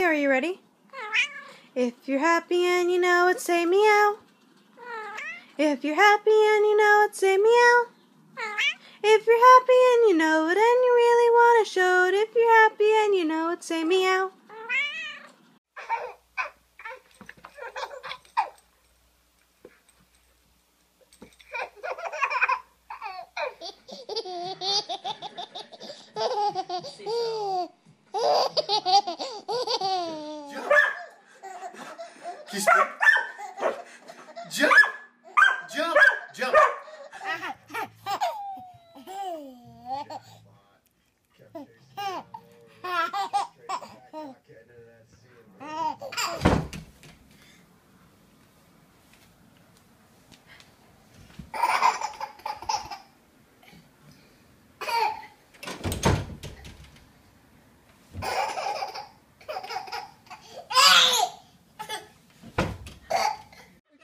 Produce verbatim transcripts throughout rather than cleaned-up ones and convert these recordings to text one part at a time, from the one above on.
Are you ready? If you're happy and you know it, say meow. If you're happy and you know it, say meow. If you're happy and you know it and you really want to show it, if you're happy and you know it, say meow. Jump, jump, jump, jump.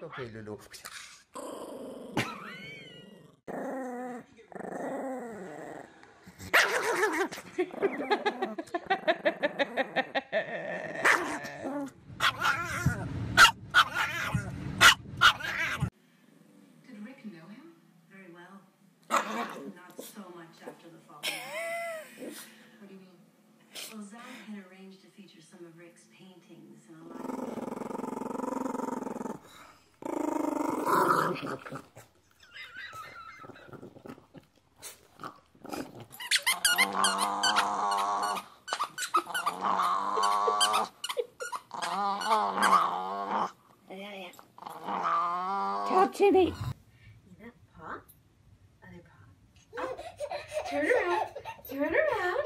Okay, Lulu. Did Rick know him? Very well. Not so much after the fall. What do you mean? Well, Zach had arranged to feature some of Rick's paintings in a library. Talk to me. That paw? Other paw. Oh. Turn around. Turn around.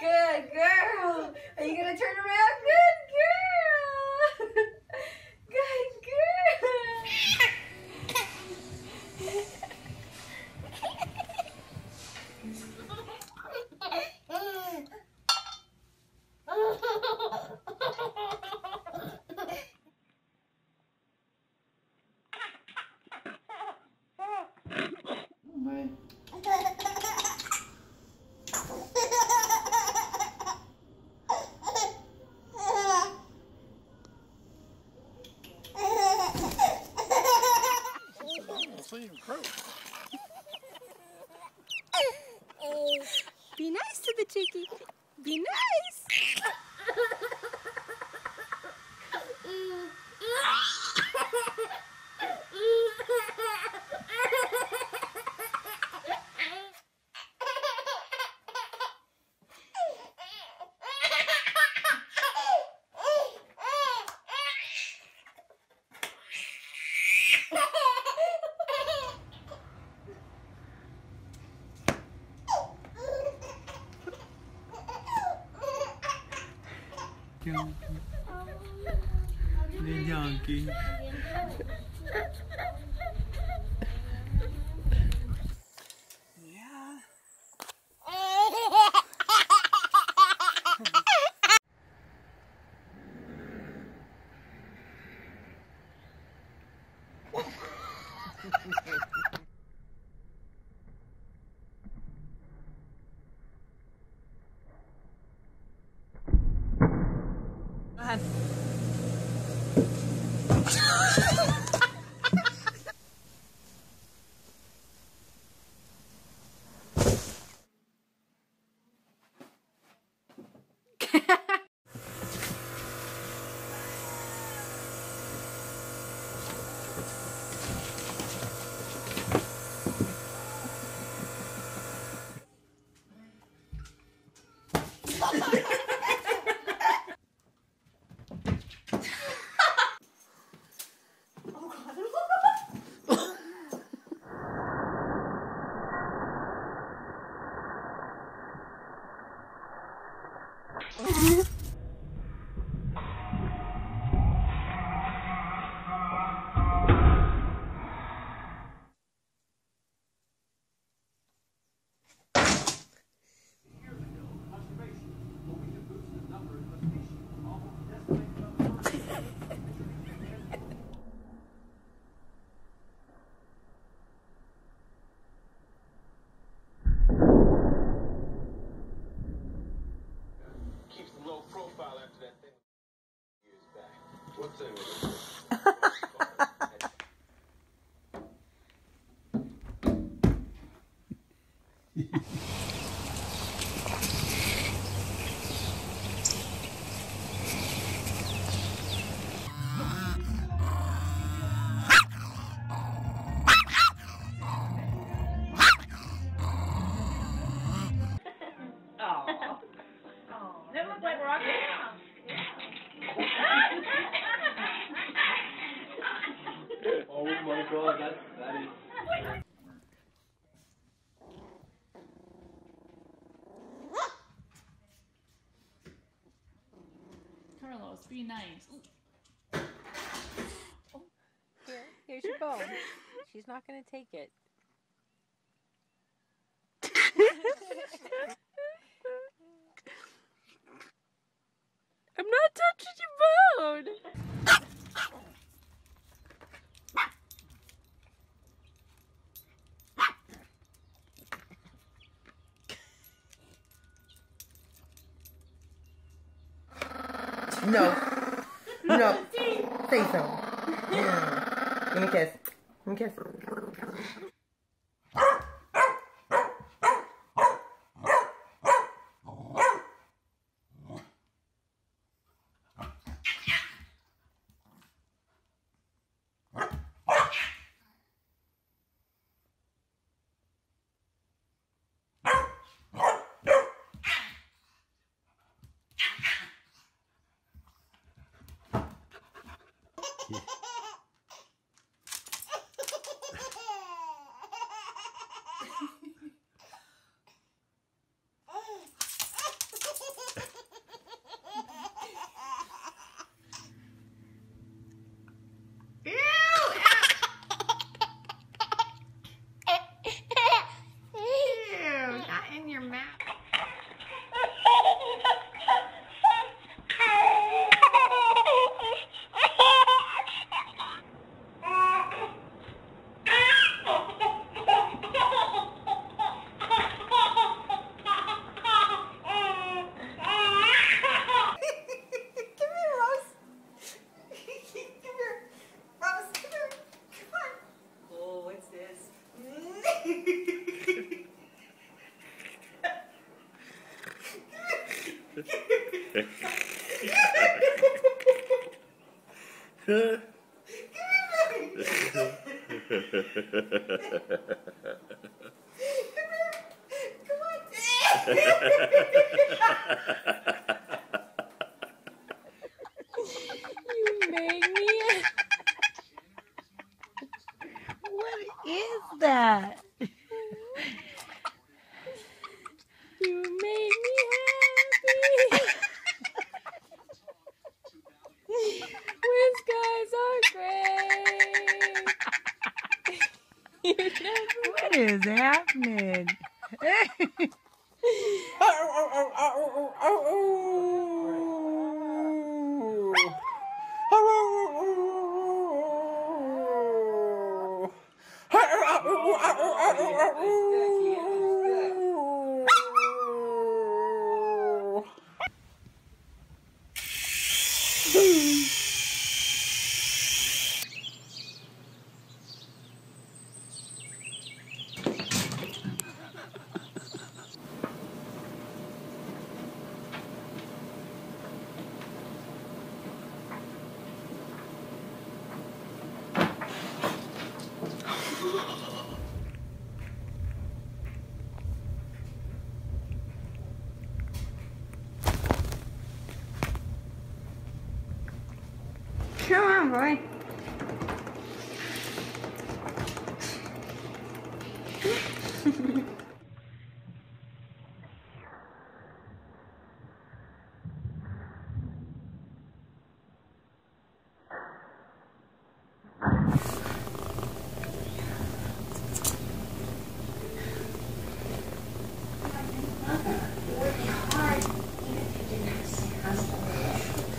Good girl. Are you gonna turn around? Good girl. Good girl. Be nice to the chickie. Be nice. The donkey. Yeah. Go ahead. Carlos, be nice. Oh. Here, here's your bone. She's not going to take it. I'm not touching your bone! No. No. Say so. Yeah. Let me kiss. Let me kiss.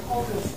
Boy.